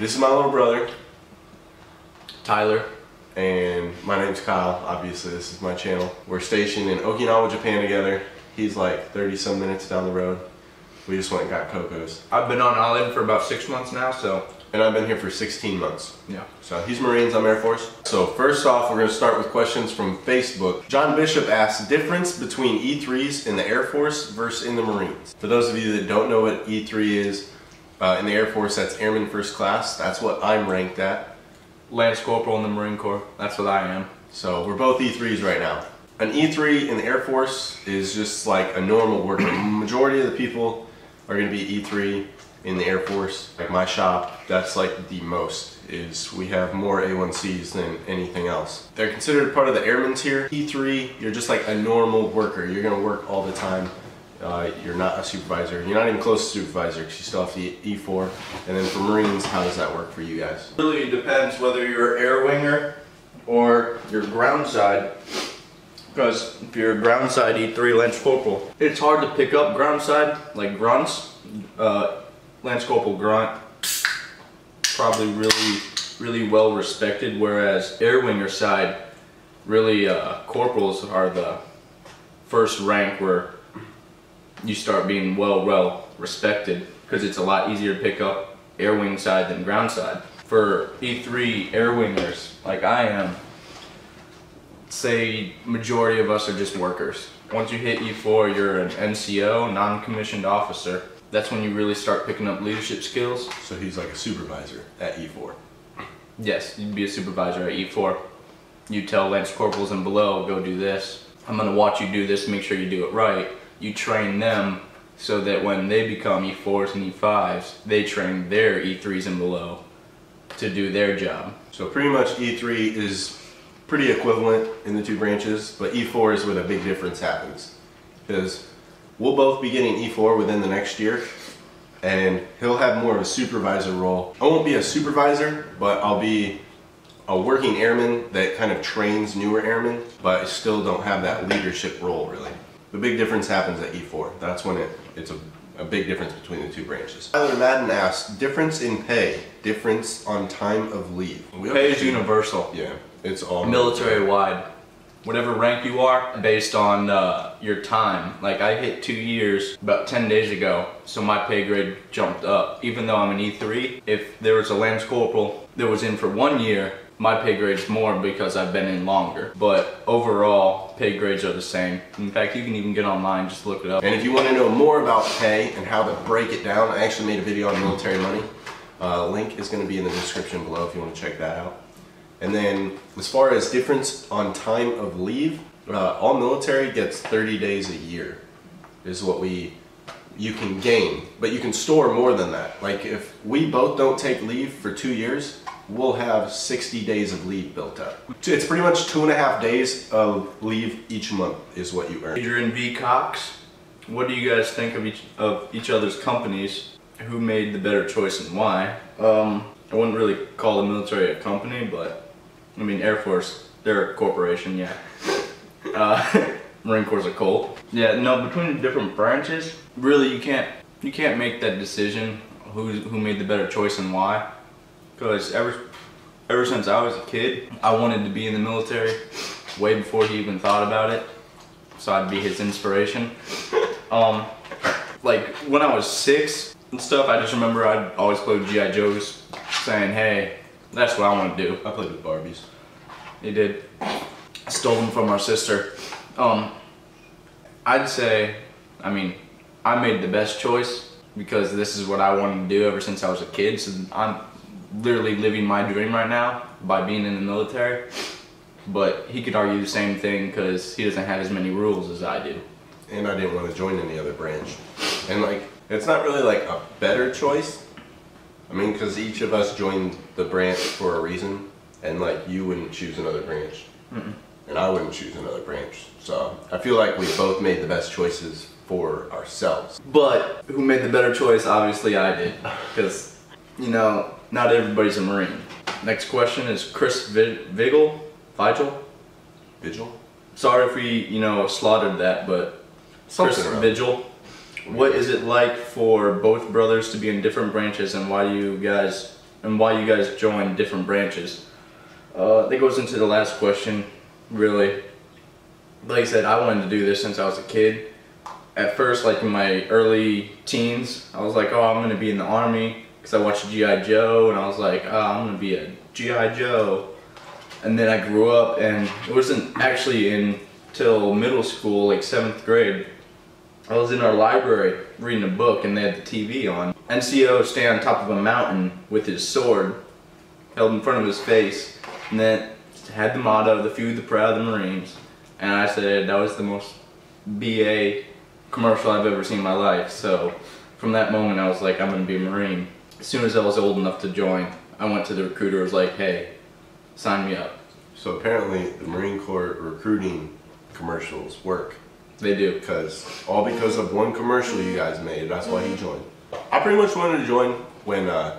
This is my little brother, Tyler, and my name's Kyle. Obviously, this is my channel. We're stationed in Okinawa, Japan together. He's like 30-some minutes down the road. We just went and got Cocos. I've been on island for about 6 months now, so. And I've been here for 16 months. Yeah. So he's Marines, I'm Air Force. So first off, we're gonna start with questions from Facebook. John Bishop asks, difference between E3s in the Air Force versus in the Marines. For those of you that don't know what E3 is, in the Air Force, that's Airman First Class. That's what I'm ranked at. Lance Corporal in the Marine Corps. That's what I am. So we're both E3s right now. An E3 in the Air Force is just like a normal worker. The majority of the people are gonna be E3 in the Air Force. Like my shop, that's like the most, is we have more A1Cs than anything else. They're considered part of the airmen's here. E3, you're just like a normal worker. You're gonna work all the time. You're not a supervisor. You're not even close to supervisor because you still have the E4. And then for Marines, how does that work for you guys? Really, it depends whether you're an air winger or your ground side. Because if you're a ground side E3 Lance Corporal, it's hard to pick up ground side, like grunts. Lance Corporal grunt, probably really well respected. Whereas air winger side, really corporals are the first rank where you start being well respected, because it's a lot easier to pick up air wing side than ground side. For E3 air wingers, like I am, say majority of us are just workers. Once you hit E4, you're an NCO, non-commissioned officer. That's when you really start picking up leadership skills. So he's like a supervisor at E4? Yes, you'd be a supervisor at E4. You tell Lance Corporals and below, go do this. I'm gonna watch you do this, make sure you do it right. You train them so that when they become E4s and E5s, they train their E3s and below to do their job. So pretty much E3 is pretty equivalent in the two branches, but E4 is where the big difference happens. Because we'll both be getting E4 within the next year, and he'll have more of a supervisor role. I won't be a supervisor, but I'll be a working airman that kind of trains newer airmen, but I still don't have that leadership role really. The big difference happens at E4. That's when it's a big difference between the two branches. Tyler Madden asks, difference in pay, difference on time of leave. Pay is universal. Yeah, it's all military-wide. Whatever rank you are, based on your time. Like I hit 2 years about 10 days ago, so my pay grade jumped up. Even though I'm an E3, if there was a Lance Corporal that was in for 1 year, my pay grade's more because I've been in longer. But overall, pay grades are the same. In fact, you can even get online, just look it up. And if you want to know more about pay and how to break it down, I actually made a video on military money. Link is going to be in the description below if you want to check that out. And then as far as difference on time of leave, all military gets 30 days a year is what you can gain. But you can store more than that. Like if we both don't take leave for 2 years, we'll have 60 days of leave built up. It's pretty much 2.5 days of leave each month is what you earn. Adrian V. Cox, what do you guys think of each other's companies? Who made the better choice and why? I wouldn't really call the military a company, but I mean Air Force, they're a corporation, yeah. Marine Corps a cult. Yeah, no, between the different branches, really you can't make that decision who made the better choice and why. Because ever since I was a kid, I wanted to be in the military way before he even thought about it. So I'd be his inspiration. Like when I was 6 and stuff, I just remember I'd always play with G.I. Joes, saying, hey, that's what I want to do. I played with Barbies. He did. I stole them from our sister. I'd say, I mean, I made the best choice because this is what I wanted to do ever since I was a kid. So I'm literally living my dream right now by being in the military, but he could argue the same thing because he doesn't have as many rules as I do. And I didn't want to join any other branch. And like, it's not really like a better choice. I mean, because each of us joined the branch for a reason, and like you wouldn't choose another branch, and I wouldn't choose another branch. So I feel like we both made the best choices for ourselves. But who made the better choice? Obviously I did, because, you know, not everybody's a Marine. Next question is Chris Vigil? Sorry if we, you know, slaughtered that, but Chris Vigil. What is it like for both brothers to be in different branches, and why do you guys and why you guys join different branches. That goes into the last question, really. Like I said, I wanted to do this since I was a kid. At first, like in my early teens, I was like, oh, I'm going to be in the Army, because I watched G.I. Joe, and I was like, oh, I'm going to be a G.I. Joe. And then I grew up, and it wasn't actually until middle school, like 7th grade, I was in our library reading a book, and they had the TV on. NCO stand on top of a mountain with his sword held in front of his face, and then had the motto, the few, the proud, the Marines. And I said, that was the most BA commercial I've ever seen in my life. So from that moment, I was like, I'm going to be a Marine. As soon as I was old enough to join, I went to the recruiter, was like, hey, sign me up. So apparently the Marine Corps recruiting commercials work. They do. Because of one commercial you guys made, that's why he joined. I pretty much wanted to join when, I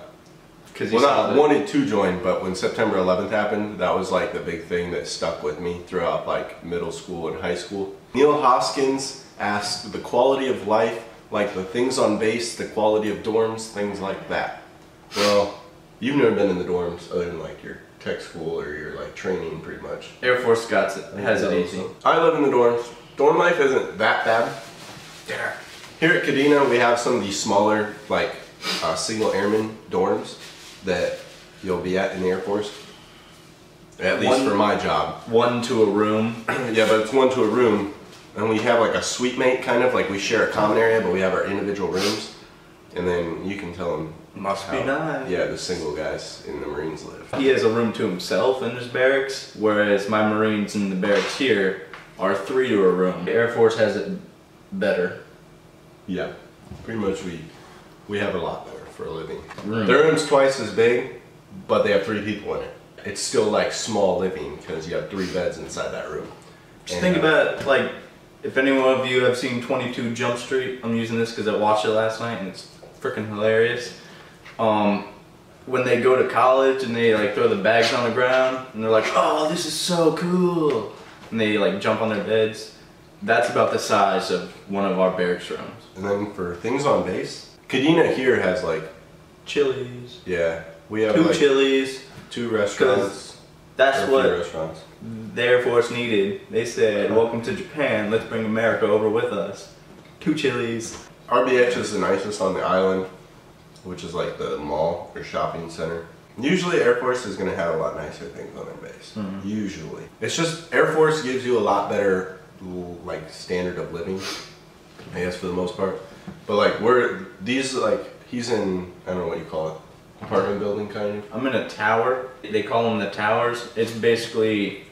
wanted to join, but when September 11th happened, that was like the big thing that stuck with me throughout like middle school and high school. Neil Hoskins asked the quality of life, like the things on base, the quality of dorms, things like that. Well, you've never been in the dorms other than like your tech school or your like training pretty much. Air Force Scots has it easy. I live in the dorms. Dorm life isn't that bad. Yeah. Here at Kadena, we have some of these smaller, like, single airman dorms that you'll be at in the Air Force. At least one, for my job. One to a room. Yeah, but it's one to a room. And we have, like, a suite mate, kind of. Like, we share a common area, but we have our individual rooms. And then you can tell them must be nice. Yeah, the single guys in the Marines live. He has a room to himself in his barracks, whereas my Marines in the barracks here are three to a room. The Air Force has it better. Yeah, pretty much we have a lot better for a living. Room. Their room's twice as big, but they have three people in it. It's still like small living because you have three beds inside that room. Just think about like, if any one of you have seen 22 Jump Street, I'm using this because I watched it last night and it's freaking hilarious. When they go to college and they like throw the bags on the ground and they're like, oh, this is so cool. And they like jump on their beds. That's about the size of one of our barracks rooms. And then for things on base, Kadena here has like Chili's. Yeah, we have two like Chili's, two restaurants. That's what the Air Force needed. They said, "Welcome to Japan. Let's bring America over with us." Two Chili's. RBH is the nicest on the island, which is like the mall or shopping center. Usually Air Force is going to have a lot nicer things on their base. Mm-hmm. Usually, it's just Air Force gives you a lot better like standard of living, I guess, for the most part. But like he's in, I don't know what you call it, apartment building kind of. I'm in a tower. They call them the towers. It's basically,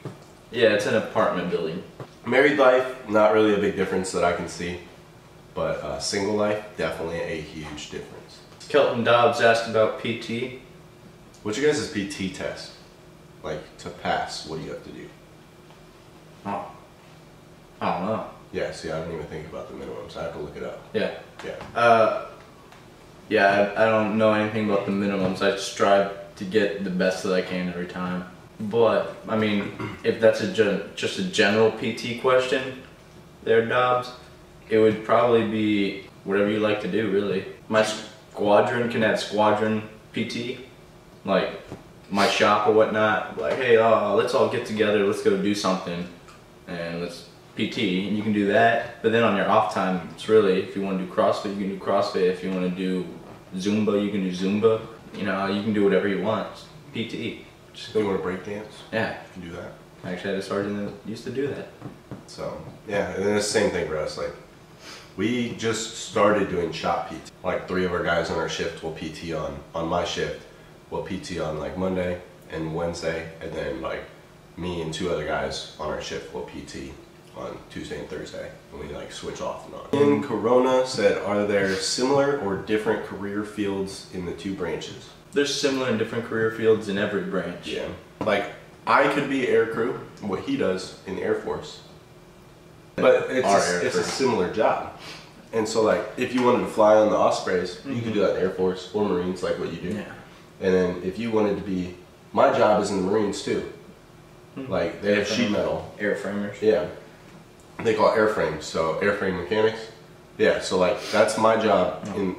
yeah, it's an apartment building. Married life, not really a big difference that I can see, but single life, definitely a huge difference. Kelton Dobbs asked about PT. What's your guys' PT test? Like to pass, what do you have to do? Oh. I don't know. Yeah, see, I don't even think about the minimums. I have to look it up. Yeah. Yeah. Yeah, I don't know anything about the minimums. I strive to get the best that I can every time. But, I mean, if that's just a general PT question there, Dobbs, it would probably be whatever you like to do, really. My squadron can have squadron PT. Like, my shop or whatnot. Like, hey, let's all get together. Let's go do something. And let's PT, and you can do that, but then on your off time, it's really, if you want to do CrossFit, you can do CrossFit. If you want to do Zumba, you can do Zumba. You know, you can do whatever you want. PT. Just go. You want to break dance? Yeah. You can do that. I actually had a sergeant that used to do that. So, yeah, and then it's the same thing for us. Like, we just started doing shop PT. Like, three of our guys on our shift will PT on my shift, will PT on, like, Monday and Wednesday, and then, like, me and two other guys on our shift will PT on Tuesday and Thursday, and we like switch off and on. In Corona said, are there similar or different career fields in the two branches? There's similar and different career fields in every branch. Yeah. Like, I could be air crew, what he does in the Air Force, but it's a similar job. And so like, if you wanted to fly on the Ospreys, mm-hmm. you could do that in the Air Force or Marines, like what you do. Yeah. And then if you wanted to be, my job is in the Marines too. Mm-hmm. Like, they have sheet metal. Airframers. Yeah. They call it airframes, so airframe mechanics. Yeah, so like that's my job in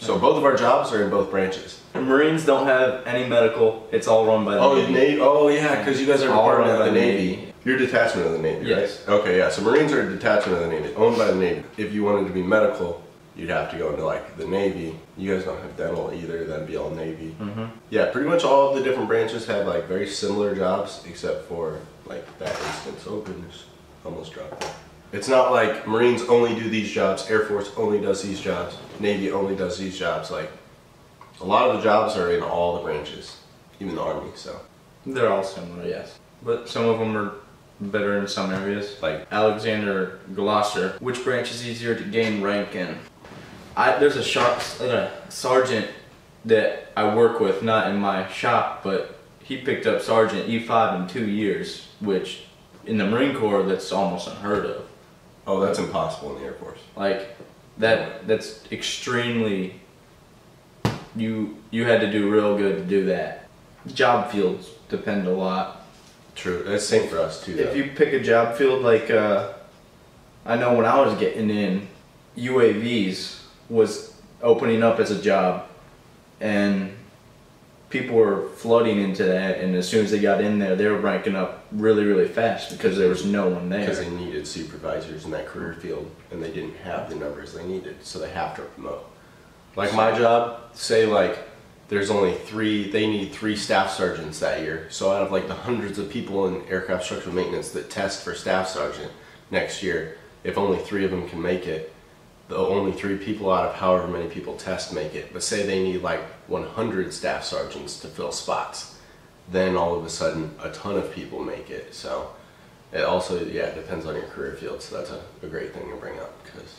So both of our jobs are in both branches. The Marines don't have any medical. It's all run by the Navy. Oh yeah, because you guys are all run by the Navy. You're a detachment of the Navy, right? Okay, yeah. So Marines are a detachment of the Navy, owned by the Navy. If you wanted to be medical, you'd have to go into like the Navy. You guys don't have dental either, that'd be all Navy. Mm-hmm. Yeah, pretty much all of the different branches have like very similar jobs, except for like that instance. Oh goodness, almost dropped that. It's not like Marines only do these jobs, Air Force only does these jobs, Navy only does these jobs. Like a lot of the jobs are in all the branches, even the Army, so. They're all similar, yes. But some of them are better in some areas, like Alexander Glosser. Which branch is easier to gain rank in? There's a sergeant that I work with, not in my shop, but he picked up Sergeant E-5 in 2 years, which in the Marine Corps, that's almost unheard of. Oh, that's impossible in the Air Force. Like, that's extremely, you had to do real good to do that. Job fields depend a lot. True, that's the same for us too, though. If you pick a job field, like, I know when I was getting in, UAVs was opening up as a job, and people were flooding into that, and as soon as they got in there, they were ranking up really, really fast because there was no one there. Because they needed supervisors in that career field, and they didn't have the numbers they needed, so they have to promote. Like my job, say like there's only three, they need 3 staff sergeants that year, so out of like the hundreds of people in aircraft structural maintenance that test for staff sergeant next year, if only 3 of them can make it, the only 3 people out of however many people test make it, but say they need like 100 staff sergeants to fill spots, then all of a sudden a ton of people make it. So it also, yeah, it depends on your career field, so that's a great thing to bring up, because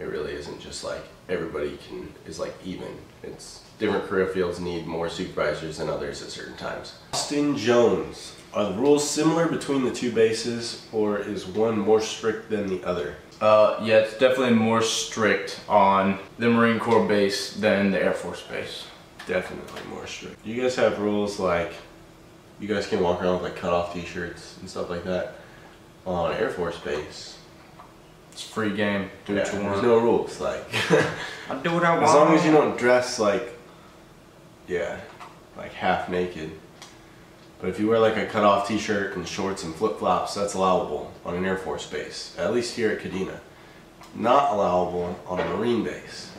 it really isn't just like everybody is like even. It's different career fields need more supervisors than others at certain times. Austin Jones, are the rules similar between the 2 bases, or is one more strict than the other? Yeah, it's definitely more strict on the Marine Corps base than the Air Force base. Definitely more strict. You guys have rules like, you guys can walk around with like cutoff t-shirts and stuff like that. On Air Force base, it's free game, do what you want. There's no rules, like. I do what I want. As long as you don't dress like, yeah, like half naked. But if you wear like a cutoff t-shirt and shorts and flip-flops, that's allowable on an Air Force base, at least here at Kadena. Not allowable on a Marine base.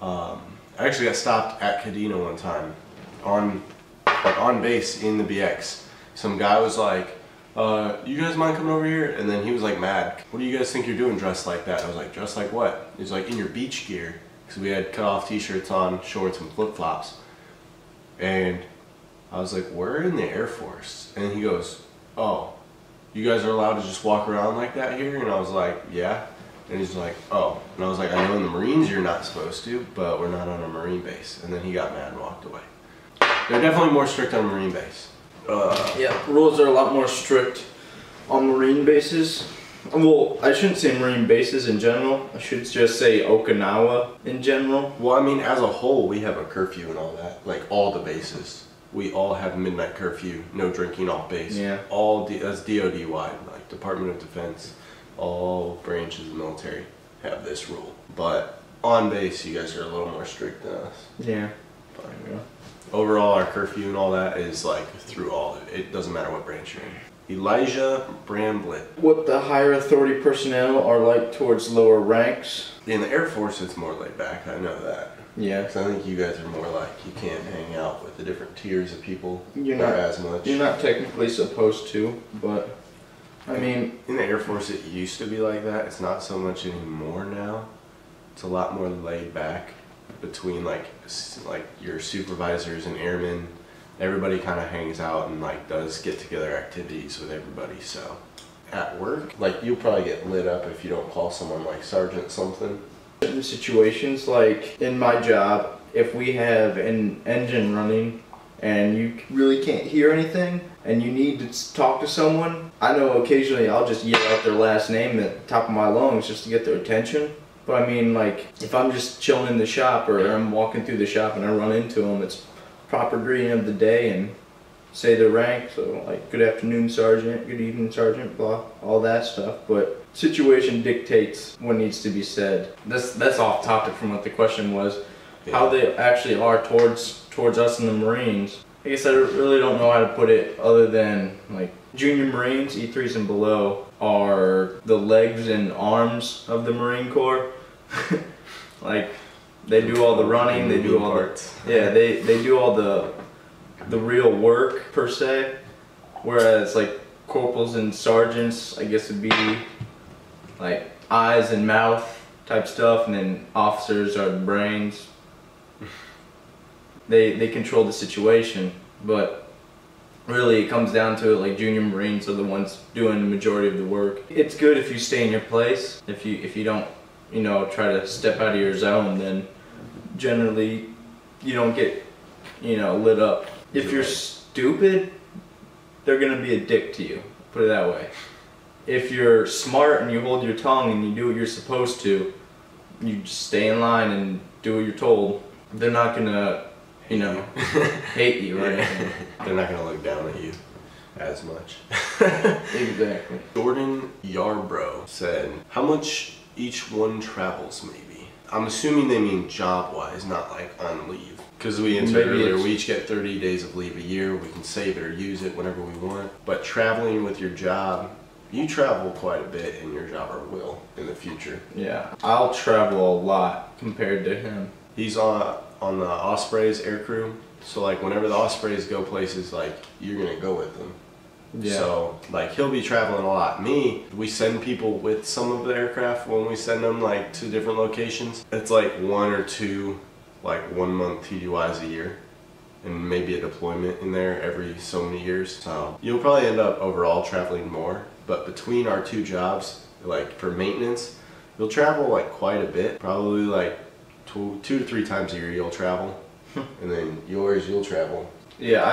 I actually got stopped at Kadena one time, on base in the BX. Some guy was like, you guys mind coming over here? And then he was like mad. What do you guys think you're doing dressed like that? I was like, dressed like what? He was like, in your beach gear. Because we had cutoff t-shirts on, shorts and flip-flops. And I was like, we're in the Air Force. And he goes, oh, you guys are allowed to just walk around like that here? And I was like, yeah. And he's like, oh. And I was like, I know in the Marines you're not supposed to, but we're not on a Marine base. And then he got mad and walked away. They're definitely more strict on Marine base. Yeah, rules are a lot more strict on Marine bases. Well, I shouldn't say Marine bases in general. I should just say Okinawa in general. Well, I mean, as a whole, we have a curfew and all that. Like, all the bases. We all have midnight curfew, no drinking off base. Yeah. All that's DOD wide, like Department of Defense, all branches of the military have this rule. But on base, you guys are a little more strict than us. Yeah. But overall, our curfew and all that is like through all. It doesn't matter what branch you're in. Elijah Bramblett. What the higher authority personnel are like towards lower ranks? In the Air Force, it's more laid back. I know that. Yeah, because I think you guys are more like, you can't hang out with the different tiers of people, not as much. You're not technically supposed to, but, I mean, in the Air Force it used to be like that. It's not so much anymore now. It's a lot more laid back between like your supervisors and airmen. Everybody kind of hangs out and like does get together activities with everybody, so. At work, like you'll probably get lit up if you don't call someone like Sergeant something. Certain situations, like in my job, if we have an engine running and you really can't hear anything and you need to talk to someone, I know occasionally I'll just yell out their last name at the top of my lungs just to get their attention. But I mean, like, if I'm just chilling in the shop or I'm walking through the shop and I run into them, it's proper greeting of the day and say their rank, so like, good afternoon, Sergeant, good evening, Sergeant, blah, all that stuff. But situation dictates what needs to be said. That's off topic from what the question was, how they actually are towards us and the Marines. I guess I really don't know how to put it other than like junior Marines, E3s and below, are the legs and arms of the Marine Corps. Like they do all the running, they do all the, yeah, they do all the real work per se. Whereas like corporals and sergeants, I guess would be like eyes and mouth type stuff, and then officers are the brains. They control the situation, but really it comes down to it, like junior Marines are the ones doing the majority of the work. It's good if you stay in your place. If you don't, you know, try to step out of your zone, then generally you don't get, you know, lit up. If you're stupid, they're gonna be a dick to you, put it that way. If you're smart and you hold your tongue and you do what you're supposed to, you just stay in line and do what you're told, they're not gonna, you know, hate you or anything. They're not gonna look down at you as much. Exactly. Jordan Yarbrough said, how much each one travels maybe? I'm assuming they mean job-wise, not like on leave. Because we entered earlier, we each get 30 days of leave a year. We can save it or use it whenever we want. But traveling with your job, you travel quite a bit in your job, or will in the future. Yeah, I'll travel a lot compared to him. He's on the Osprey's aircrew, so like whenever the Ospreys go places, like you're gonna go with them. Yeah. So like he'll be traveling a lot. Me, we send people with some of the aircraft when we send them like to different locations. It's like one or two, like 1 month TDYs a year, and maybe a deployment in there every so many years. So you'll probably end up overall traveling more. But between our two jobs, like for maintenance, you'll travel like quite a bit. Probably like two to three times a year you'll travel, and then yours you'll travel. Yeah,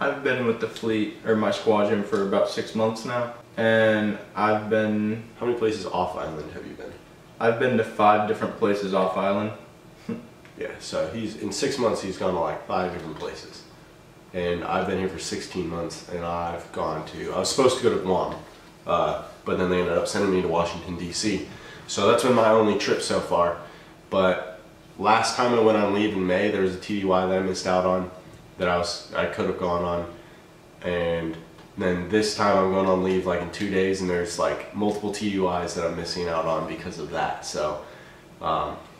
I've been with the fleet or my squadron for about 6 months now, and I've been. How many places off island have you been? I've been to 5 different places off island. Yeah, so he's in 6 months he's gone to like 5 different places, and I've been here for 16 months, and I've gone to. I was supposed to go to Guam. But then they ended up sending me to Washington, D.C. So that's been my only trip so far. But last time I went on leave in May, there was a TDY that I missed out on that I could have gone on. And then this time I'm going on leave like in 2 days, and there's like multiple TDYs that I'm missing out on because of that. So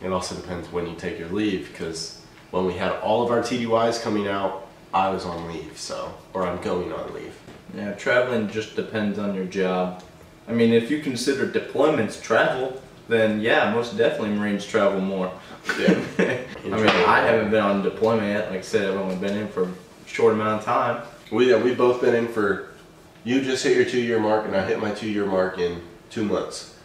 it also depends when you take your leave, because when we had all of our TDYs coming out, I was on leave, so, or I'm going on leave. Yeah, traveling just depends on your job. I mean, if you consider deployments travel, then yeah, most definitely Marines travel more. Yeah. I mean, I haven't been on deployment yet. Like I said, I've only been in for a short amount of time. We've both been in for, you just hit your 2-year mark, and I hit my 2-year mark in 2 months.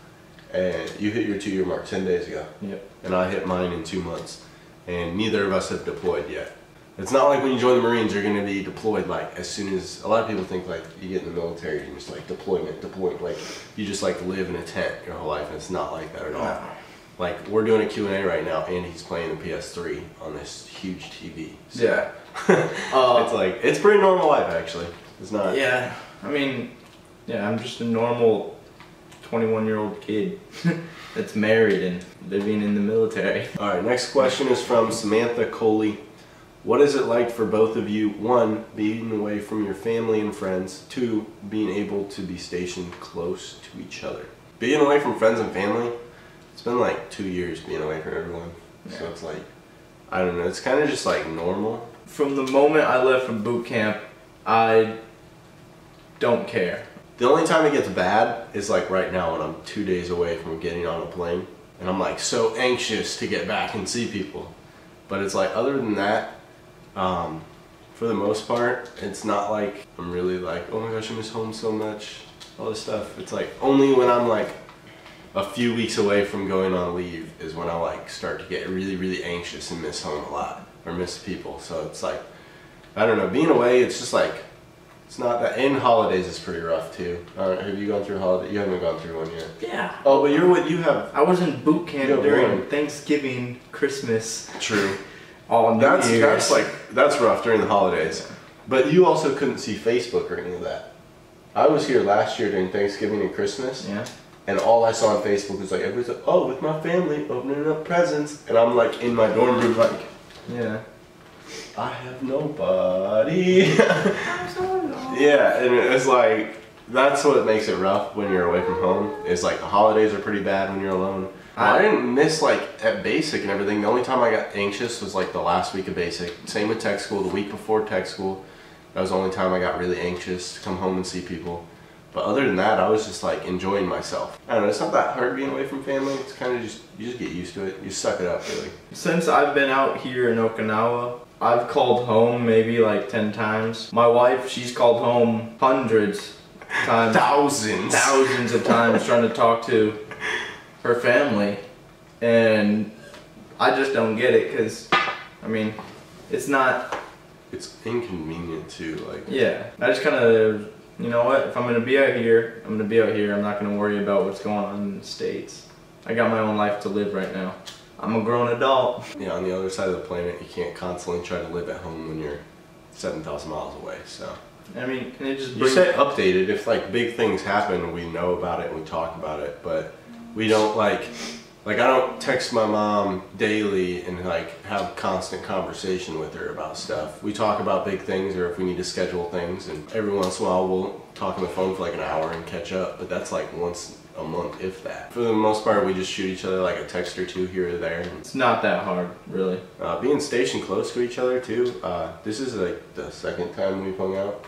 And you hit your 2-year mark 10 days ago. Yep. And I hit mine in 2 months. And neither of us have deployed yet. It's not like when you join the Marines, you're going to be deployed like as soon as, a lot of people think like you get in the military and you're just like deployment, like you just like live in a tent your whole life, and it's not like that at all. No. Like we're doing a Q&A right now and he's playing the PS3 on this huge TV. So yeah. It's like, it's pretty normal life actually. It's not. Yeah. I mean, yeah, I'm just a normal 21-year-old kid that's married and living in the military. All right, next question is from Samantha Coley. What is it like for both of you, 1, being away from your family and friends, 2, being able to be stationed close to each other? Being away from friends and family, it's been like 2 years being away from everyone. Yeah. So it's like, I don't know, it's kind of just like normal. From the moment I left from boot camp, I don't care. The only time it gets bad is like right now when I'm 2 days away from getting on a plane, and I'm like so anxious to get back and see people. But it's like other than that, for the most part, it's not like I'm really like, oh my gosh, I miss home so much, all this stuff. It's like only when I'm like a few weeks away from going on leave is when I like start to get really, really anxious and miss home a lot, or miss people. So it's like, I don't know, being away, it's just like, it's not that. And holidays is pretty rough too. Have you gone through holiday? You haven't gone through one yet. Yeah. Oh, but you're what you have. I was in boot camp during Thanksgiving, Christmas. True. All that's like, that's rough during the holidays, but you also couldn't see Facebook or any of that. I was here last year during Thanksgiving and Christmas, yeah, And all I saw on Facebook was like, everybody's like, oh, with my family, opening up presents. And I'm like in my dorm room like, yeah, I have nobody. Yeah, and it's like, that's what makes it rough when you're away from home. It's like the holidays are pretty bad when you're alone. I didn't miss like at basic and everything. The only time I got anxious was like the last week of basic. Same with tech school, the week before tech school. That was the only time I got really anxious to come home and see people. But other than that, I was just like enjoying myself. I don't know, it's not that hard being away from family. It's kind of just, you just get used to it. You suck it up, really. Since I've been out here in Okinawa, I've called home maybe like 10 times. My wife, she's called home hundreds of times. Thousands. Thousands of times trying to talk to her family. And I just don't get it because, I mean, it's not... It's inconvenient too, like... Yeah, I just kind of... You know what, if I'm going to be out here, I'm going to be out here. I'm not going to worry about what's going on in the States. I got my own life to live right now. I'm a grown adult. Yeah, on the other side of the planet, you can't constantly try to live at home when you're 7,000 miles away, so. I mean, can it just bring... You say updated. If, like, big things happen, we know about it and we talk about it, but we don't, like, I don't text my mom daily and, like, have constant conversation with her about stuff. We talk about big things or if we need to schedule things, and every once in a while we'll talk on the phone for, like, an hour and catch up, but that's, like, once a month, if that. For the most part, we just shoot each other, like, a text or two here or there. It's not that hard, really. Being stationed close to each other, too, this is, like, the second time we've hung out.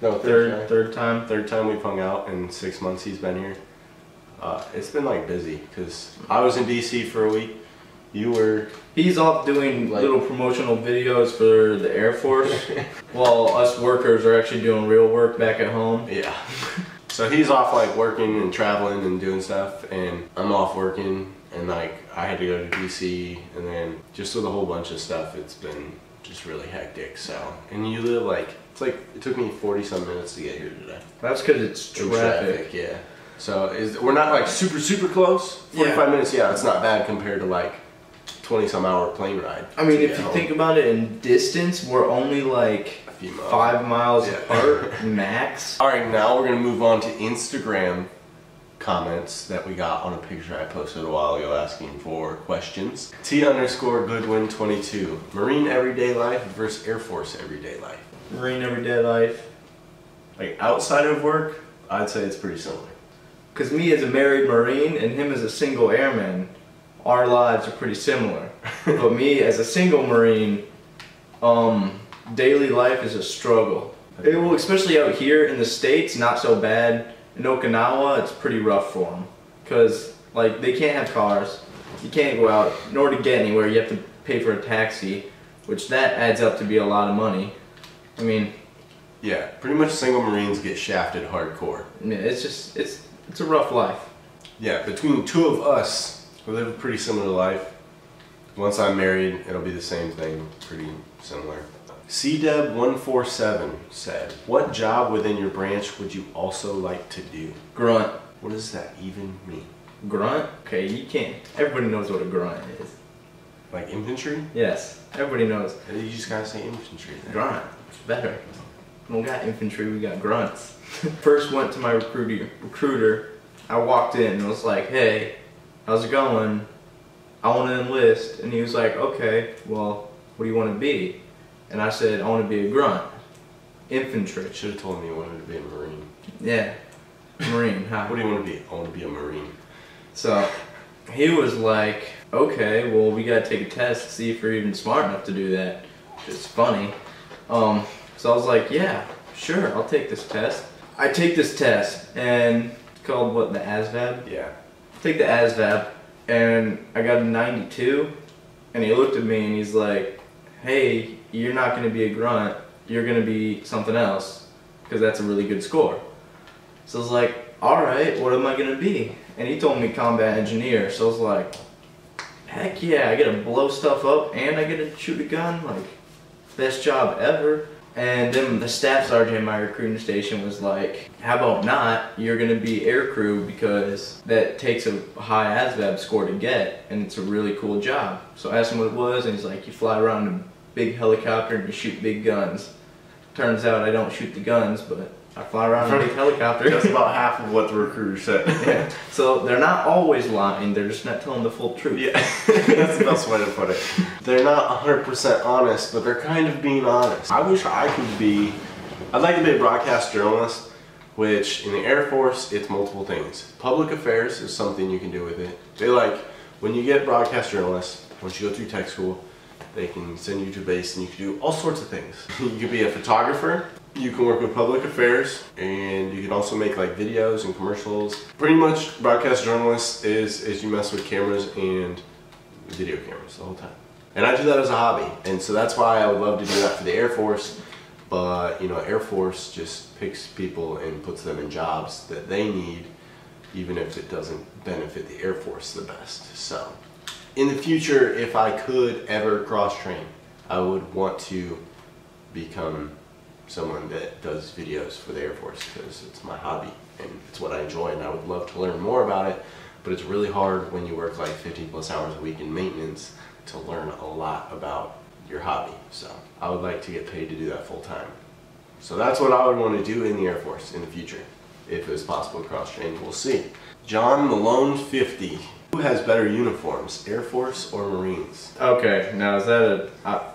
No, third time. Third time we've hung out in 6 months he's been here. It's been like busy because I was in DC for a week. You were. He's off doing like, little promotional videos for the Air Force, while us workers are actually doing real work back at home. Yeah. So he's off like working and traveling and doing stuff, and I'm off working, and like I had to go to DC, and then just with a whole bunch of stuff, it's been just really hectic. So, and you live like it's like it took me 40-some minutes to get here today. That's because it's traffic. Yeah. So we're not like super close. 45 yeah. minutes, yeah, it's not bad compared to like 20-some hour plane ride. I mean, if you think about it in distance, we're only like a few miles. 5 miles yeah. apart max. All right, now we're gonna move on to Instagram comments that we got on a picture I posted a while ago asking for questions. T_Goodwin22, Marine everyday life versus Air Force everyday life. Marine everyday life, like outside of work, I'd say it's pretty similar. Because me as a married Marine and him as a single airman, our lives are pretty similar. But me as a single Marine, daily life is a struggle. It will, especially out here in the States, not so bad. In Okinawa, it's pretty rough for them. Because like, they can't have cars, you can't go out, nor to get anywhere, you have to pay for a taxi, which that adds up to be a lot of money. I mean... Yeah, pretty much single Marines get shafted hardcore. It's just... It's a rough life. Yeah, between the two of us, we live a pretty similar life. Once I'm married, it'll be the same thing, pretty similar. CDeb147 said, what job within your branch would you also like to do? Grunt. What does that even mean? Grunt? Okay, you can't. Everybody knows what a grunt is. Like infantry? Yes, everybody knows. You just gotta say infantry then. Grunt. It's better. We don't got infantry, we got grunts. First went to my recruiter, I walked in and was like, hey, how's it going? I want to enlist. And he was like, okay, well, what do you want to be? And I said, I want to be a grunt. Infantry. Should have told me you wanted to be a Marine. Yeah. Marine, huh? What do you want to be? I want to be a Marine. So, he was like, okay, well, we got to take a test to see if you're even smart enough to do that. It's funny. So I was like, yeah, sure, I'll take this test. I take this test, and it's called, what, the ASVAB? Yeah. I take the ASVAB, and I got a 92, and he looked at me, and he's like, hey, you're not going to be a grunt, you're going to be something else, because that's a really good score. So I was like, all right, what am I going to be? And he told me combat engineer, so I was like, heck yeah, I get to blow stuff up, and I get to shoot a gun, like, best job ever. And then the staff sergeant in my recruiting station was like, how about not? You're going to be aircrew because that takes a high ASVAB score to get, and it's a really cool job. So I asked him what it was, and he's like, you fly around in a big helicopter and you shoot big guns. Turns out I don't shoot the guns, but I fly around in a big helicopter. That's about half of what the recruiter said. Yeah. So they're not always lying, they're just not telling the full truth. Yeah, that's the best way to put it. They're not 100% honest, but they're kind of being honest. I wish I could be, I'd like to be a broadcast journalist, which in the Air Force, it's multiple things. Public affairs is something you can do with it. They like, when you get broadcast journalists, once you go through tech school, they can send you to base and you can do all sorts of things. You can be a photographer. You can work with public affairs, and you can also make like videos and commercials. Pretty much broadcast journalist is you mess with cameras and video cameras the whole time. And I do that as a hobby, and so that's why I would love to do that for the Air Force, but you know, Air Force just picks people and puts them in jobs that they need, even if it doesn't benefit the Air Force the best. So in the future, if I could ever cross-train, I would want to become someone that does videos for the Air Force, because it's my hobby and it's what I enjoy, and I would love to learn more about it, but it's really hard when you work like 50 plus hours a week in maintenance to learn a lot about your hobby. So I would like to get paid to do that full time. So that's what I would want to do in the Air Force in the future, if it was possible to cross train. We'll see. John Malone 50. Who has better uniforms, Air Force or Marines? Okay, now is that a...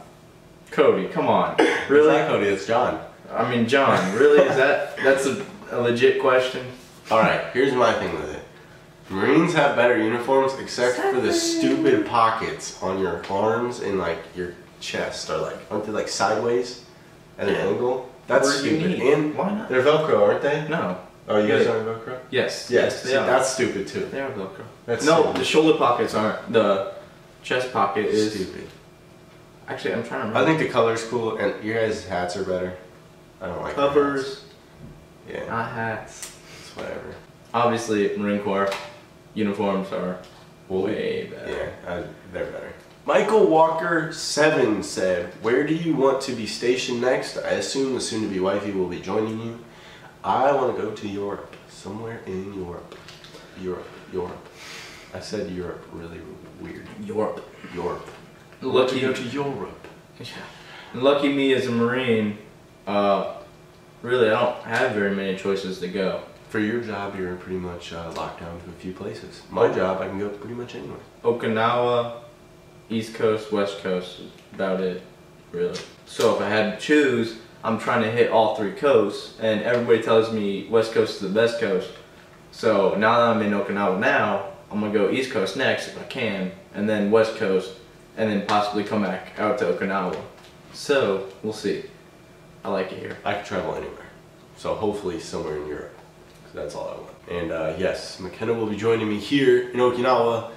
Cody, come on. Really? It's not Cody, it's John. I mean, John, really? Is that, that's a legit question? Alright, here's my thing with it. Marines have better uniforms except for the stupid pockets on your arms and like your chest are like, aren't they like sideways at an angle? That's stupid. And why not? They're Velcro, aren't they? No. Oh, you guys aren't Velcro? Yes. Yes, they are. That's stupid too. They are Velcro. That's stupid. The shoulder pockets aren't. The chest pocket is stupid. Actually, I'm trying to remember. I think the color's cool, and your guys' hats are better. I don't like covers. Yeah. Not hats. It's whatever. Obviously, Marine Corps uniforms are way better. Yeah, they're better. Michael Walker 7 said, "Where do you want to be stationed next? I assume the soon-to-be wifey will be joining you. I want to go to Europe. Somewhere in Europe. Europe. I said Europe really weird. Europe. Lucky to go to Europe. Yeah. Lucky me as a Marine, really I don't have very many choices to go. For your job, you're pretty much locked down to a few places. My job, I can go pretty much anywhere. Okinawa, East Coast, West Coast, about it, really. So if I had to choose, I'm trying to hit all three coasts, and everybody tells me West Coast is the best coast. So now that I'm in Okinawa now, I'm going to go East Coast next if I can, and then West Coast, and then possibly come back out to Okinawa. So, we'll see. I like it here. I can travel anywhere. So hopefully somewhere in Europe. That's all I want. And yes, McKenna will be joining me here in Okinawa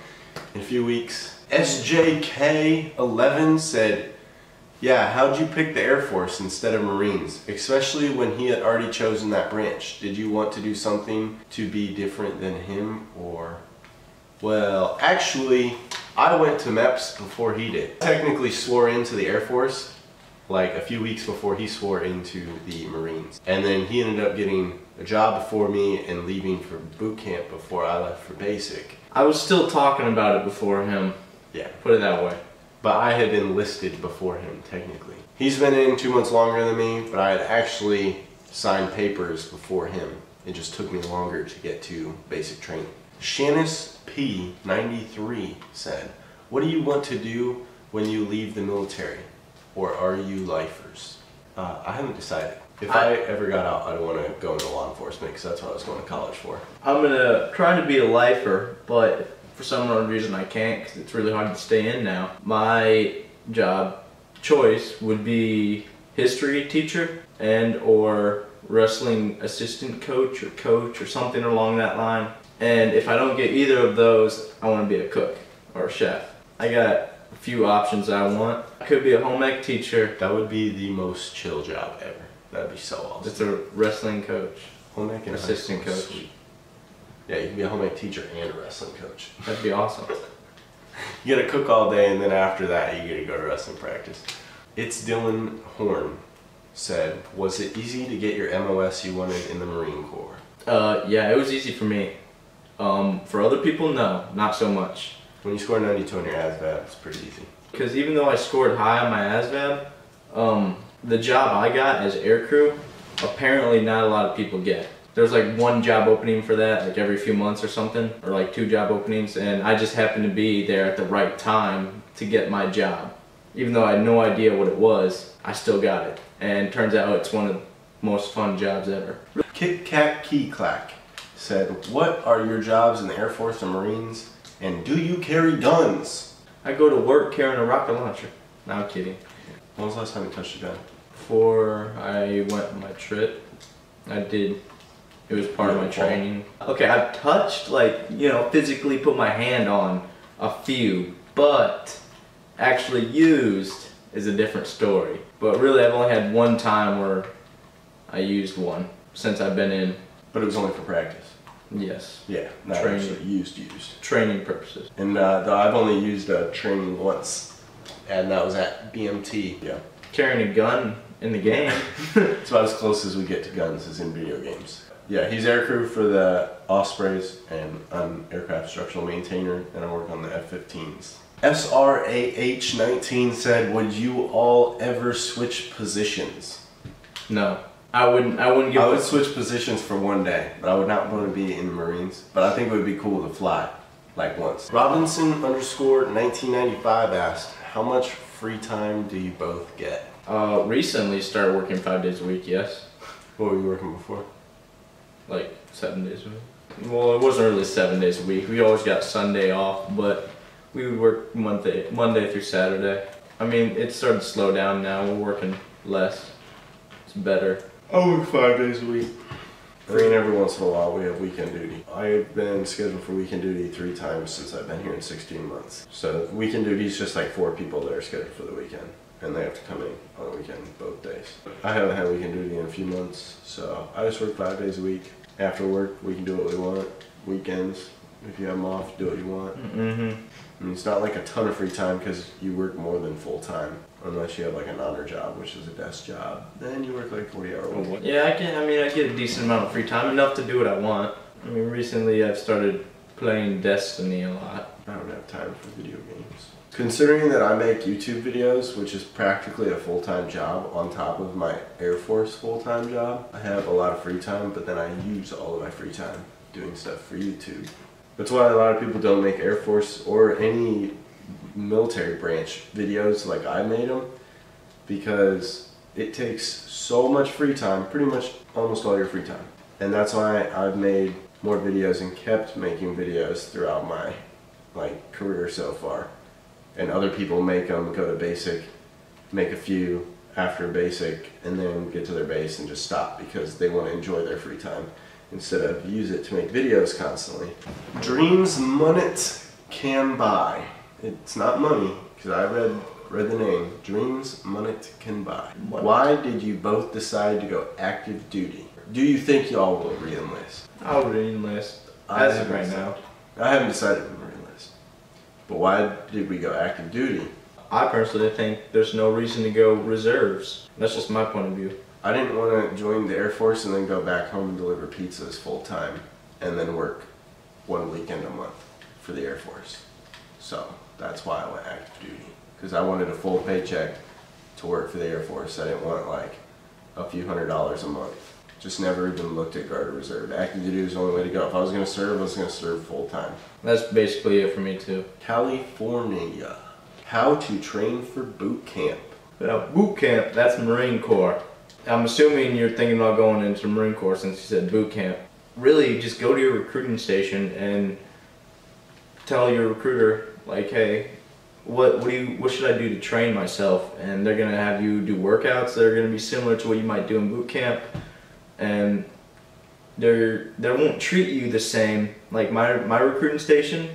in a few weeks. SJK11 said, "Yeah, how'd you pick the Air Force instead of Marines? Especially when he had already chosen that branch. Did you want to do something to be different than him or..." Well, actually, I went to MEPS before he did. I technically swore into the Air Force like a few weeks before he swore into the Marines. And then he ended up getting a job before me and leaving for boot camp before I left for basic. I was still talking about it before him. Yeah. Put it that way. But I had enlisted before him, technically. He's been in 2 months longer than me, but I had actually signed papers before him. It just took me longer to get to basic training. Shanice P93 said, "What do you want to do when you leave the military? Or are you lifers?" I haven't decided. If I ever got out, I'd want to go into law enforcement because that's what I was going to college for. I'm going to try to be a lifer, but for some odd reason I can't because it's really hard to stay in now. My job choice would be history teacher and or wrestling assistant coach or something along that line. And if I don't get either of those, I want to be a cook or a chef. I got a few options I want. I could be a home ec teacher. That would be the most chill job ever. That'd be so awesome. It's a wrestling coach. Home ec and assistant coach. Sweet. Yeah, you can be a home ec teacher and a wrestling coach. That'd be awesome. You gotta cook all day, and then after that, you gotta go to wrestling practice. It's Dylan Horn said, "Was it easy to get your MOS you wanted in the Marine Corps?" Yeah, it was easy for me. For other people, no, not so much. When you score 92 on your ASVAB, it's pretty easy. Because even though I scored high on my ASVAB, the job I got as aircrew apparently not a lot of people get. There's like one job opening for that, like every few months or something, or like two job openings, and I just happened to be there at the right time to get my job. Even though I had no idea what it was, I still got it. And turns out it's one of the most fun jobs ever. Kit Kat Key Clack said, what are your jobs in the Air Force and Marines, and do you carry guns? I go to work carrying a rocket launcher. No, I'm kidding. When was the last time you touched a gun? Before I went on my trip, I did. It was part of my training. Okay, I've touched, like, you know, physically put my hand on a few, but actually used is a different story. But really, I've only had one time where I used one since I've been in. But it was only for practice. Yes. Yeah, not training. Actually used. Training purposes. And I've only used training once, and that was at BMT. Yeah. Carrying a gun in the game. It's about as close as we get to guns as in video games. Yeah, he's aircrew for the Ospreys, and I'm aircraft structural maintainer, and I work on the F-15s. SRAH19 said, would you all ever switch positions? No. I wouldn't give up. I would switch positions for one day, but I would not want to be in the Marines. But I think it would be cool to fly, like once. Robinson_1995 asked, how much free time do you both get? Recently started working 5 days a week, yes. What were you working before? Like 7 days a week. Well, it wasn't really 7 days a week. We always got Sunday off, but we would work Monday through Saturday. I mean, it's started to slow down now. We're working less. It's better. I work 5 days a week. I mean, every once in a while we have weekend duty. I've been scheduled for weekend duty 3 times since I've been here in 16 months. So weekend duty is just like 4 people that are scheduled for the weekend, and they have to come in on the weekend both days. I haven't had weekend duty in a few months, so I just work 5 days a week. After work, we can do what we want. Weekends, if you have them off, do what you want. Mm-hmm. I mean, it's not like a ton of free time because you work more than full time, unless you have like an honor job, which is a desk job. Then you work like 40-hour week. Yeah, I get a decent amount of free time, enough to do what I want. I mean, recently I've started playing Destiny a lot. I don't have time for video games. Considering that I make YouTube videos, which is practically a full-time job on top of my Air Force full-time job, I have a lot of free time, but then I use all of my free time doing stuff for YouTube. That's why a lot of people don't make Air Force or any military branch videos like I made them, because it takes so much free time, pretty much almost all your free time. And that's why I've made more videos and kept making videos throughout my career so far. And other people make them, go to basic, make a few after basic, and then get to their base and just stop because they want to enjoy their free time instead of use it to make videos constantly. Dreams Money Can Buy. It's not money, because I read the name. Dreams Money Can Buy. Why did you both decide to go active duty? Do you think y'all will re-enlist? I'll re-enlist as of right now. I haven't decided. But why did we go active duty? I personally think there's no reason to go reserves. That's just my point of view. I didn't want to join the Air Force and then go back home and deliver pizzas full time and then work 1 weekend a month for the Air Force. So that's why I went active duty, because I wanted a full paycheck to work for the Air Force. I didn't want like a few $100s a month. Just never even looked at Guard or Reserve. Active duty was the only way to go. If I was going to serve, I was going to serve full time. That's basically it for me too. California. How to train for boot camp. Now, boot camp, that's Marine Corps. I'm assuming you're thinking about going into Marine Corps since you said boot camp. Really, just go to your recruiting station and tell your recruiter, like, hey, what should I do to train myself? And they're going to have you do workouts that are going to be similar to what you might do in boot camp. And they won't treat you the same. Like my recruiting station,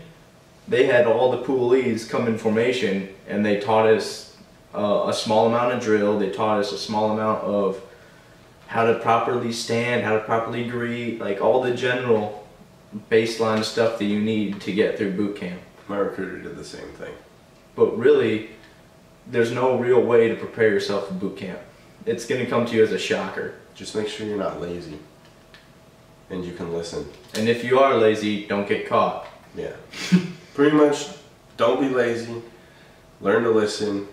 they had all the poolies come in formation, and they taught us a small amount of drill. They taught us a small amount of how to properly stand, how to properly greet, like all the general baseline stuff that you need to get through boot camp. My recruiter did the same thing. But really, there's no real way to prepare yourself for boot camp. It's going to come to you as a shocker. Just make sure you're not lazy, and you can listen. And if you are lazy, don't get caught. Yeah. Pretty much, don't be lazy, learn to listen,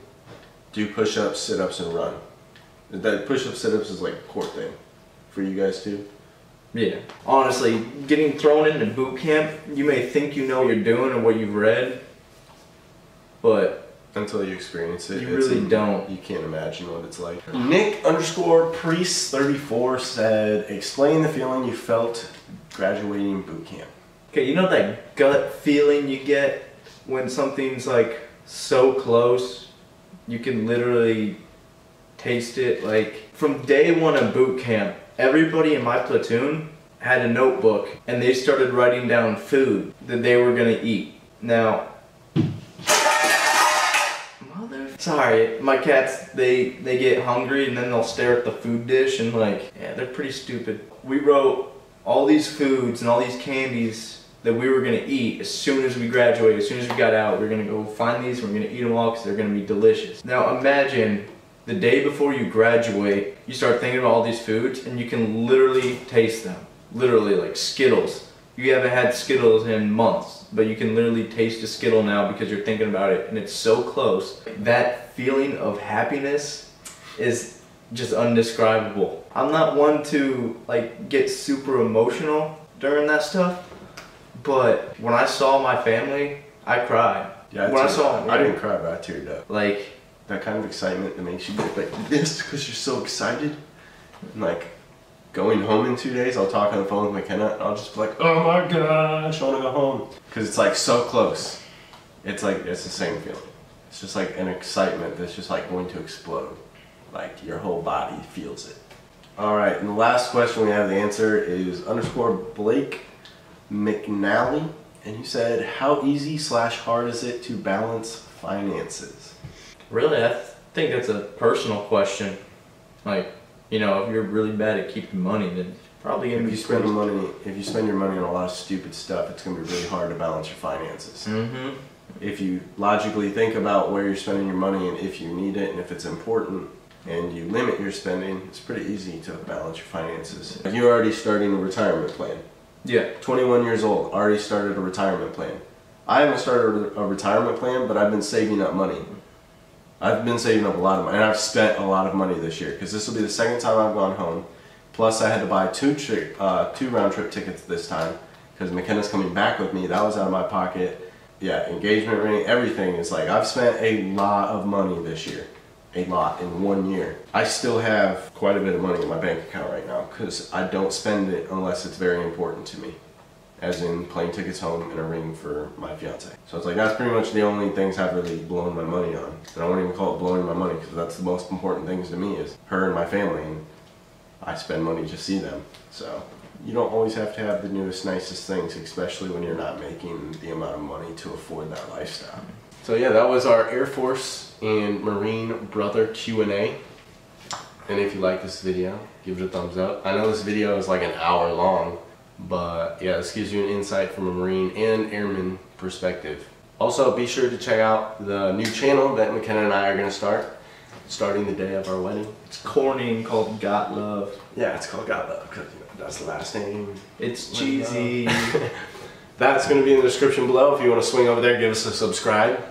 do push-ups, sit-ups, and run. That push-ups, sit-ups is like a core thing. for you guys too? Yeah. Honestly, getting thrown into boot camp, you may think you know what you're doing and what you've read, but until you experience it, you really don't. You can't imagine what it's like. Nick_Priest34 said, explain the feeling you felt graduating boot camp. Okay, you know that gut feeling you get when something's like so close? You can literally taste it. Like from day one of boot camp, everybody in my platoon had a notebook and they started writing down food that they were gonna eat. Now, sorry, my cats, they get hungry and then they'll stare at the food dish and like, yeah, they're pretty stupid. We wrote all these foods and all these candies that we were gonna eat as soon as we graduated, as soon as we got out. We're gonna go find these, we're gonna eat them all because they're gonna be delicious. Now imagine the day before you graduate, you start thinking about all these foods and you can literally taste them. Literally, like Skittles. You haven't had Skittles in months, but you can literally taste a Skittle now because you're thinking about it, and it's so close. That feeling of happiness is just indescribable. I'm not one to like get super emotional during that stuff, but when I saw my family, I cried. Yeah, when I saw them, I didn't cry, but I teared up. Like that kind of excitement that makes you get like this because you're so excited, and like, going home in 2 days, I'll talk on the phone with McKenna and I'll just be like, oh my gosh, I want to go home. Because it's like so close. It's like, it's the same feeling. It's just like an excitement that's just like going to explode. Like your whole body feels it. All right, and the last question we have the answer is _Blake McNally. And he said, how easy / hard is it to balance finances? Really, I think that's a personal question. Like, you know, if you're really bad at keeping money, then it's probably gonna be if you spend your money on a lot of stupid stuff, it's gonna be really hard to balance your finances. Mm-hmm. If you logically think about where you're spending your money and if you need it and if it's important, and you limit your spending, it's pretty easy to balance your finances. If you're already starting a retirement plan. Yeah. 21 years old, already started a retirement plan. I haven't started a retirement plan, but I've been saving up money. I've been saving up a lot of money, and I've spent a lot of money this year because this will be the second time I've gone home. Plus, I had to buy two round-trip tickets this time because McKenna's coming back with me. That was out of my pocket. Yeah, engagement ring, everything. It's like I've spent a lot of money this year, a lot in 1 year. I still have quite a bit of money in my bank account right now because I don't spend it unless it's very important to me, as in plane tickets home and a ring for my fiance. So it's like, that's pretty much the only things I've really blown my money on. And I won't even call it blowing my money because that's the most important things to me is her and my family, and I spend money to see them. So you don't always have to have the newest, nicest things, especially when you're not making the amount of money to afford that lifestyle. So yeah, that was our Air Force and Marine brother Q&A. And if you like this video, give it a thumbs up. I know this video is like an hour long, but yeah, this gives you an insight from a Marine and airman perspective. Also, be sure to check out the new channel that McKenna and I are going to start, starting the day of our wedding. It's corny and called Got Love. Yeah, it's called Got Love because, you know, that's the last name. It's cheesy. That's going to be in the description below. If you want to swing over there, give us a subscribe.